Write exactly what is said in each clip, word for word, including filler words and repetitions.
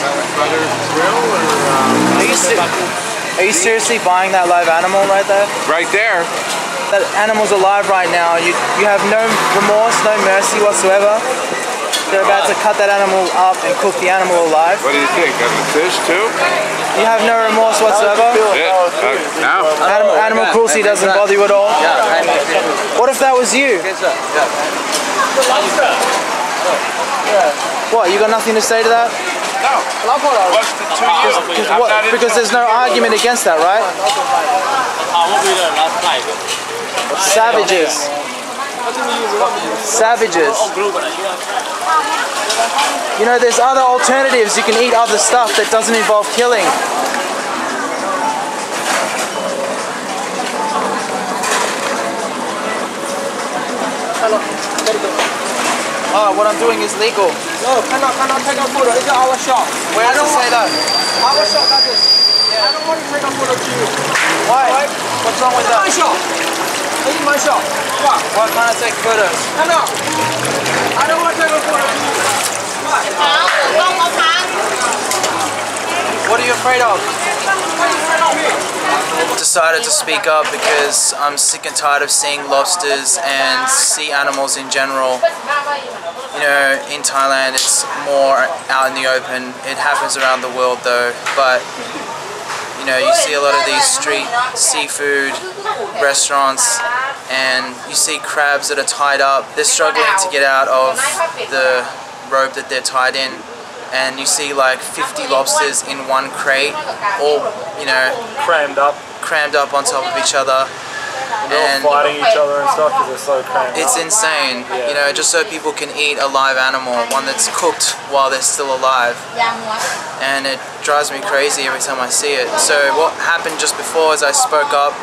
butter grill or um, are you Are you seriously buying that live animal right there? Right there. That animal's alive right now. You you have no remorse, no mercy whatsoever. They're about to cut that animal up and cook the animal alive. What do you think? I'm a fish too? You have no remorse whatsoever? Yeah. Uh, no. Animal, animal cruelty doesn't bother you at all? What if that was you? What, you got nothing to say to that? No. What's the two years? What, because there's no argument against that, right? Savages. Savages. You know, there's other alternatives. You can eat other stuff that doesn't involve killing. Oh, what I'm doing is legal. No, cannot, cannot take a photo. It's our shop. Where does it say that? Our shop, that is. Yeah. I don't want to take a photo to you. Why? Why? What's wrong with that? It's my shop. It's my shop. Why? Why can't I take photos? Cannot. I don't want to take a photo to you. Why? What are you afraid of? What are you afraid of me? Decided to speak up because I'm sick and tired of seeing lobsters and sea animals in general. You know, in Thailand it's more out in the open. It happens around the world though, but you know, you see a lot of these street seafood restaurants and you see crabs that are tied up. They're struggling to get out of the rope that they're tied in. And you see like fifty lobsters in one crate, all, you know, crammed up crammed up on top of each other. They're all fighting each other and stuff because they're so crammed up. It's insane, yeah. You know, just so people can eat a live animal, one that's cooked while they're still alive. And it drives me crazy every time I see it. So what happened just before is I spoke up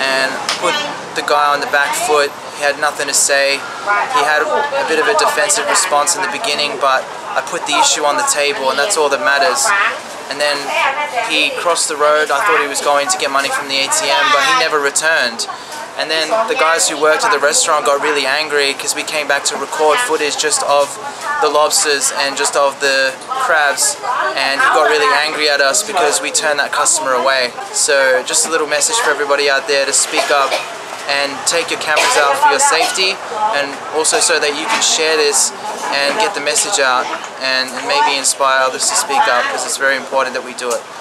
and put the guy on the back foot. He had nothing to say. He had a bit of a defensive response in the beginning, but I put the issue on the table and that's all that matters. And then he crossed the road. I thought he was going to get money from the A T M, but he never returned. And then the guys who worked at the restaurant got really angry because we came back to record footage just of the lobsters and just of the crabs, and he got really angry at us because we turned that customer away. So just a little message for everybody out there to speak up and take your cameras out for your safety, and also so that you can share this and get the message out and, and maybe inspire others to speak up, because it's very important that we do it.